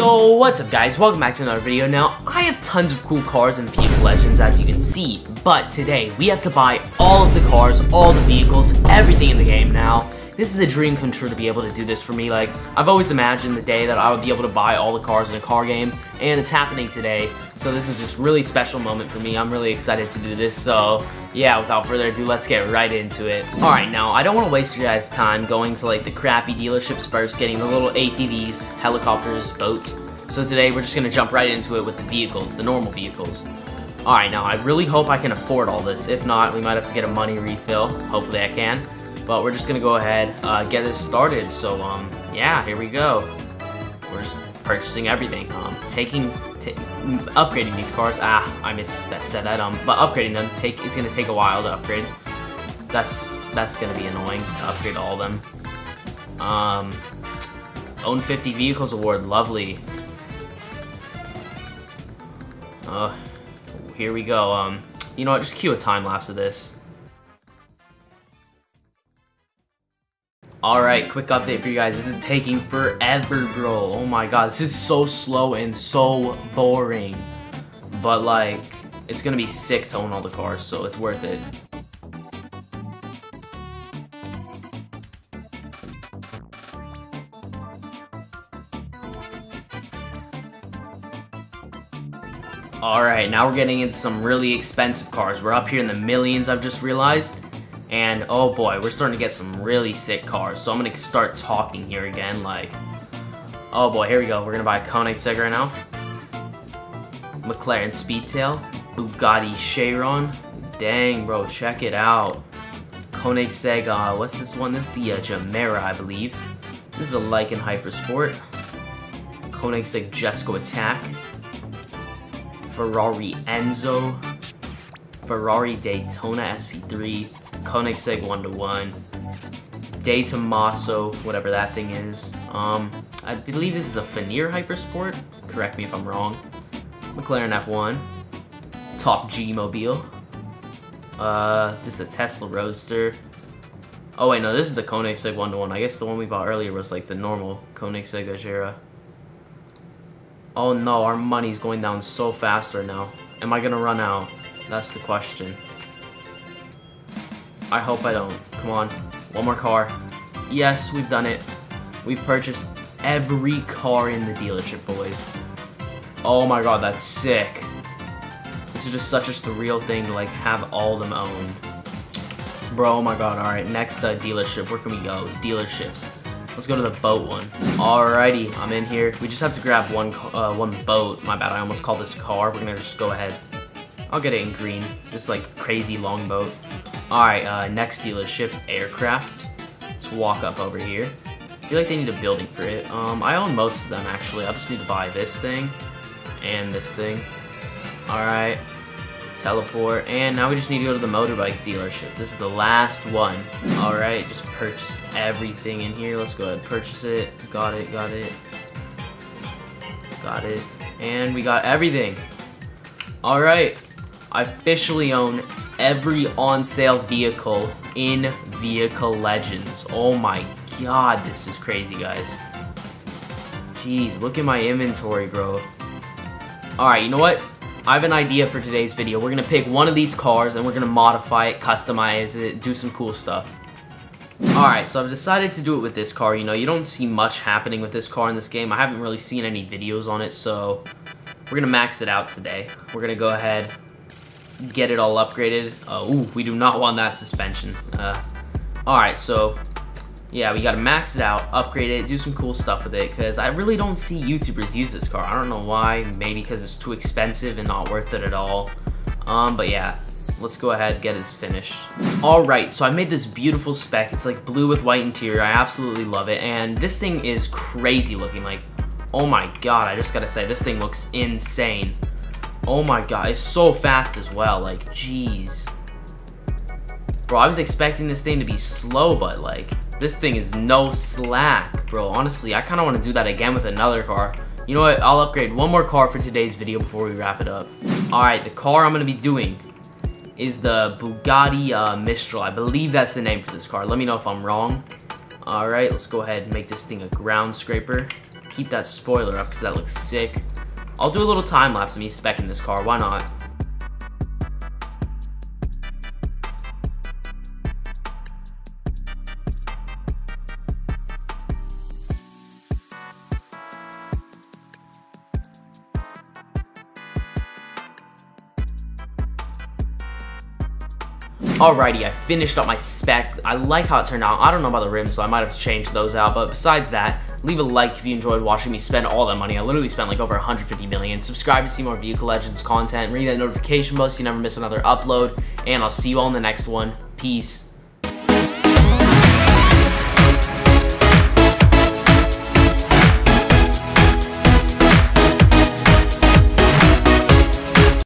Yo, what's up guys, welcome back to another video. Now, I have tons of cool cars in Vehicle Legends as you can see, but today we have to buy all of the cars, all the vehicles, everything in the game now. This is a dream come true to be able to do this for me. Like, I've always imagined the day that I would be able to buy all the cars in a car game, and it's happening today. So this is just a really special moment for me. I'm really excited to do this, so yeah, without further ado, let's get right into it. Alright, now, I don't want to waste your guys' time going to like the crappy dealerships first, getting the little ATVs, helicopters, boats. So today, we're just going to jump right into it with the vehicles, the normal vehicles. Alright, now, I really hope I can afford all this. If not, we might have to get a money refill. Hopefully I can. But we're just going to go ahead get this started, so yeah, here we go. We're just purchasing everything, upgrading these cars, but upgrading them, it's going to take a while to upgrade. That's going to be annoying to upgrade all of them. Own 50 vehicles award, lovely. Here we go, you know what, just cue a time lapse of this. Alright, quick update for you guys. This is taking forever, bro. Oh my god, this is so slow and so boring. But, like, it's gonna be sick to own all the cars, so it's worth it. Alright, now we're getting into some really expensive cars. We're up here in the millions, I've just realized. And, oh boy, we're starting to get some really sick cars, so I'm gonna start talking here again, like... Oh boy, here we go, we're gonna buy a Koenigsegg right now. McLaren Speedtail, Bugatti Chiron. Dang, bro, check it out. Koenigsegg, what's this one? This is the Gemera, I believe. This is a Lycan Hypersport. Koenigsegg Jesko Attack. Ferrari Enzo. Ferrari Daytona SP3. Koenigsegg 1:1, De Tomaso, whatever that thing is. I believe this is a Feneer Hypersport. Correct me if I'm wrong. McLaren F1, Top G-Mobile. This is a Tesla Roadster. Oh wait, no, this is the Koenigsegg 1:1. I guess the one we bought earlier was like the normal Koenigsegg Agera. Oh no, our money's going down so fast right now. Am I gonna run out? That's the question. I hope I don't. Come on. One more car. Yes, we've done it. We've purchased every car in the dealership, boys. Oh my god, that's sick. This is just such a surreal thing to, like, have all of them owned. Bro, oh my god. Alright, next dealership. Where can we go? Dealerships. Let's go to the boat one. Alrighty, I'm in here. We just have to grab one boat. My bad, I almost called this car. We're gonna just go ahead. I'll get it in green. This, like, crazy long boat. Alright, next dealership, aircraft. Let's walk up over here. I feel like they need a building for it. I own most of them, actually. I just need to buy this thing and this thing. Alright, teleport. And now we just need to go to the motorbike dealership. This is the last one. Alright, just purchased everything in here. Let's go ahead and purchase it. Got it, got it. Got it. And we got everything. Alright, I officially own every on-sale vehicle in Vehicle Legends. Oh my god, this is crazy, guys. Jeez, look at my inventory, bro. Alright, you know what? I have an idea for today's video. We're gonna pick one of these cars, and we're gonna modify it, customize it, do some cool stuff. Alright, so I've decided to do it with this car. You know, you don't see much happening with this car in this game. I haven't really seen any videos on it, so we're gonna max it out today. We're gonna go ahead, get it all upgraded. Ooh, we do not want that suspension. Alright, so yeah, we gotta max it out, upgrade it, do some cool stuff with it, because I really don't see YouTubers use this car. I don't know why, maybe because it's too expensive and not worth it at all. But yeah, let's go ahead, get it finished. Alright, so I made this beautiful spec. It's like blue with white interior. I absolutely love it, and this thing is crazy looking. Like, oh my god, I just gotta say, this thing looks insane. Oh my god, it's so fast as well, like, jeez. Bro, I was expecting this thing to be slow, but, like, this thing is no slack, bro. Honestly, I kind of want to do that again with another car. You know what, I'll upgrade one more car for today's video before we wrap it up. Alright, the car I'm going to be doing is the Bugatti Mistral. I believe that's the name for this car. Let me know if I'm wrong. Alright, let's go ahead and make this thing a ground scraper. keep that spoiler up because that looks sick. I'll do a little time lapse of me specking this car, why not? Alrighty, I finished up my spec. I like how it turned out. I don't know about the rims, so I might have changed those out, but besides that, leave a like if you enjoyed watching me spend all that money. I literally spent like over 150 million. Subscribe to see more Vehicle Legends content. Ring that notification bell so you never miss another upload, and I'll see you all in the next one. Peace.